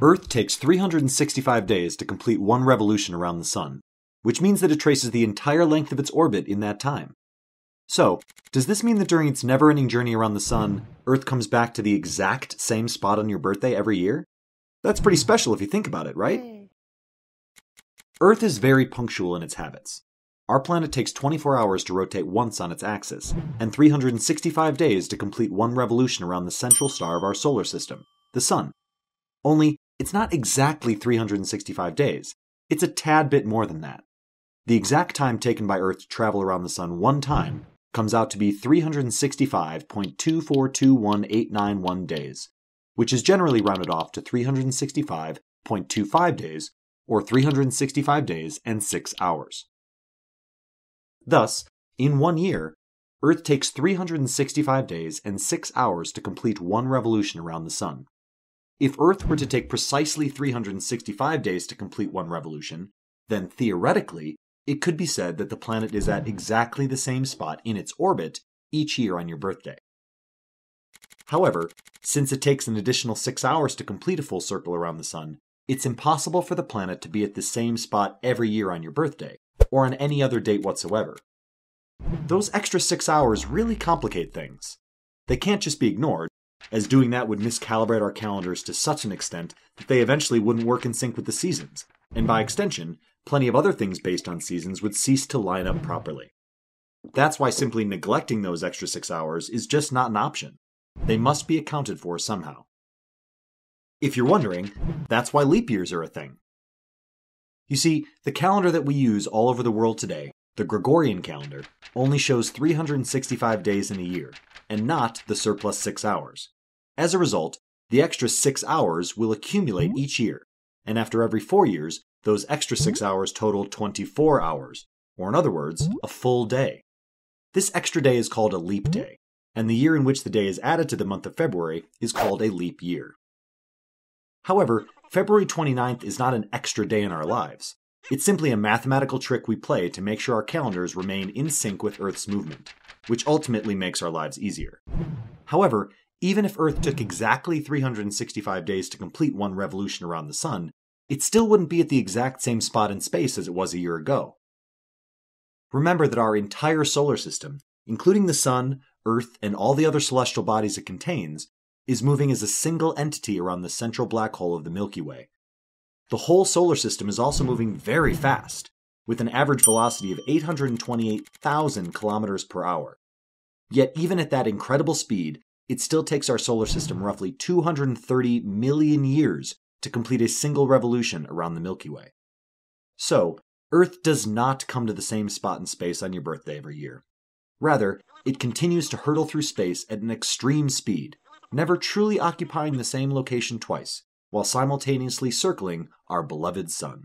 Earth takes 365 days to complete one revolution around the Sun, which means that it traces the entire length of its orbit in that time. So, does this mean that during its never-ending journey around the Sun, Earth comes back to the exact same spot on your birthday every year? That's pretty special if you think about it, right? Earth is very punctual in its habits. Our planet takes 24 hours to rotate once on its axis, and 365 days to complete one revolution around the central star of our solar system, the Sun. Only, it's not exactly 365 days. It's a tad bit more than that. The exact time taken by Earth to travel around the Sun one time comes out to be 365.2421891 days, which is generally rounded off to 365.25 days, or 365 days and 6 hours. Thus, in one year, Earth takes 365 days and 6 hours to complete one revolution around the Sun. If Earth were to take precisely 365 days to complete one revolution, then theoretically, it could be said that the planet is at exactly the same spot in its orbit each year on your birthday. However, since it takes an additional 6 hours to complete a full circle around the Sun, it's impossible for the planet to be at the same spot every year on your birthday, or on any other date whatsoever. Those extra 6 hours really complicate things. They can't just be ignored, as doing that would miscalibrate our calendars to such an extent that they eventually wouldn't work in sync with the seasons, and by extension, plenty of other things based on seasons would cease to line up properly. That's why simply neglecting those extra 6 hours is just not an option. They must be accounted for somehow. If you're wondering, that's why leap years are a thing. You see, the calendar that we use all over the world today, the Gregorian calendar, only shows 365 days in a year, and not the surplus 6 hours. As a result, the extra 6 hours will accumulate each year, and after every 4 years, those extra 6 hours total 24 hours, or in other words, a full day. This extra day is called a leap day, and the year in which the day is added to the month of February is called a leap year. However, February 29th is not an extra day in our lives. It's simply a mathematical trick we play to make sure our calendars remain in sync with Earth's movement, which ultimately makes our lives easier. However, even if Earth took exactly 365 days to complete one revolution around the Sun, it still wouldn't be at the exact same spot in space as it was a year ago. Remember that our entire solar system, including the Sun, Earth, and all the other celestial bodies it contains, is moving as a single entity around the central black hole of the Milky Way. The whole solar system is also moving very fast, with an average velocity of 828,000 kilometers per hour. Yet even at that incredible speed, it still takes our solar system roughly 230 million years to complete a single revolution around the Milky Way. So, Earth does not come to the same spot in space on your birthday every year. Rather, it continues to hurtle through space at an extreme speed, never truly occupying the same location twice, while simultaneously circling our beloved Sun.